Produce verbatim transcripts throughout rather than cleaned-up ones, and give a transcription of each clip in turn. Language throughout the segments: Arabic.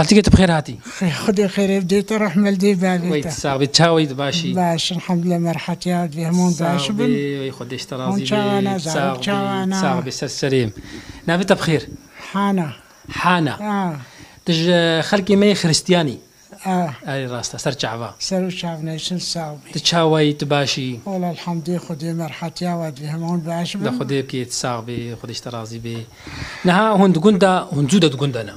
هلتقيت بخير هاتي؟ خذي خير بديت اروح ملدي بالي. ويت ساوي تاويد باشي. باش الحمد لله مرحتي هاد بهمون باش بن. ويخدي اشترازي. تشاوانا زعما تشاوانا. ساوي سلسليم. نافيت بخير. حانا. حانا. اه. تج خلقي مي خريستياني. اه. اي راستا سر شعبا. سر شعبنا شن ساوي. تشاويت باشي. والله الحمد لله خذي مرحتي هاد بهمون باش بن. خذي بكي تساوي خذي اشترازي بي. نها هند قندا هنزوده قندنا.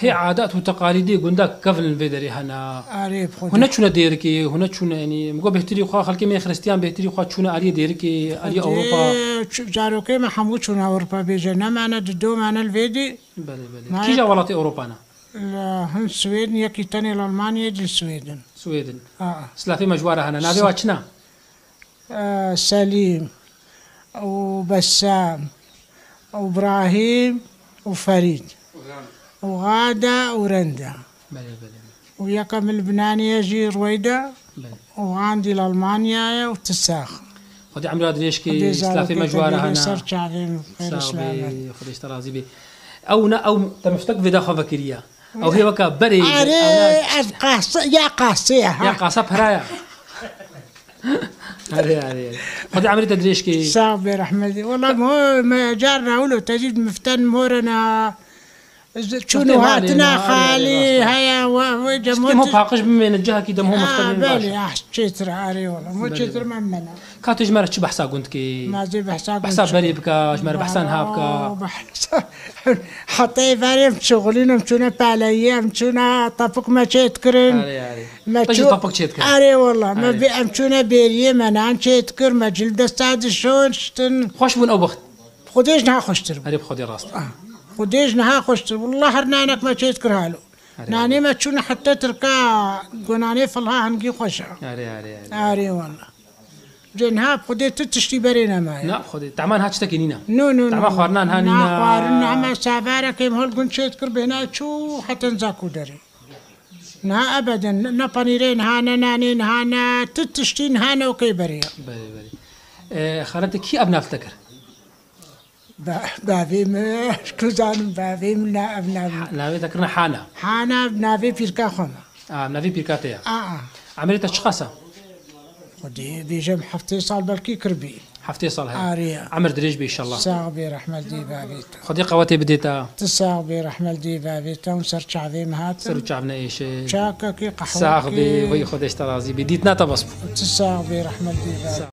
هي عادات وتقاليد قندك كفن فيدري هنا هنا شنو ديركي هنا شنو يعني مقو بهتري خا خلكي من خريستيان بهتري خا شنو علي ديركي علي اوروبا جارو كيما حموت شنو اوروبا بيجنا معنا ددو معنا الفيدي بلي بلي كي جا ولاتي اوروبا انا هن السويد يا كي تاني المانيا دي السويد السويد اه سلافي مجوار هنا نافي واتشنا آه سليم وبسام وابراهيم وفريد وغادة ورندا وياك من لبنانية جي رويدة وعندي لألمانيا وتساخ خدي عمرو أدريش كي سلافي مجوارة هنا سرت عليهم خدي اشترازي بي أو نا أو تمشتك في داخل فكرية أو هي وكا بري يا قاسية يا قاسة برايا هذي هذي خدي عمرو أدريش كي صاحبي رحمتي والله مو ما جارنا ولو تجد مفتن مورنا شنو هاتنا خالي هيا وجمود مو باقش من الجهه كي دمهم مختلفين بالي حشيت راري والله مو تشتر ممنا كاتج مرات شبح سا قلت كي ما زي بحساب بحساب بريبكا شمر بحسن هابكا حطي فاري مشغولين مشونا باليام مشونا طفق ما تشتكرن ما تشتكرن اري والله ما مشونا بيريم انا تشتكر ما جلد الساد شلون شتن خوش بن ابخت خديش نها خوشتر هرب خدي راسك وديج نها خوشت والله هرنانك ما تذكرها له ناني ما تشون حتى تركا قناني فلها هنجي خوشها اري اري اري اري والله جنها خدي تشتي برينا معي لا خدي تعمان هاتشتكي نينا نو نو تعمان خوارنان هانينا نا خوارنا ما سافارة كيم هول قن تذكر بهنا شو حتى نزاكو داري نا ابدا نا بانيرين هانا نانين هانا تتشتين هانا وكي بريا بلي بلي اه خالتك كي ابنا افتكر بافي كوزان بافي منا ابنا نافي ذكرنا حانا حانا بنافي بيركا خما اه بنافي بيركا تاع اه عملت تشخصه ودي بيجم حفتي صال بالكي كربي حفتي صال هاي عمر دريج بي ان شاء الله صاحبي رحمه دي بافي خدي قواتي بديتا صاحبي رحمه دي بافي تاع سرت شعبي مهات سرت شعبنا ايش شاكا كي قحوه صاحبي وي خدي اشترازي بديتنا تبص صاحبي رحمه دي بافي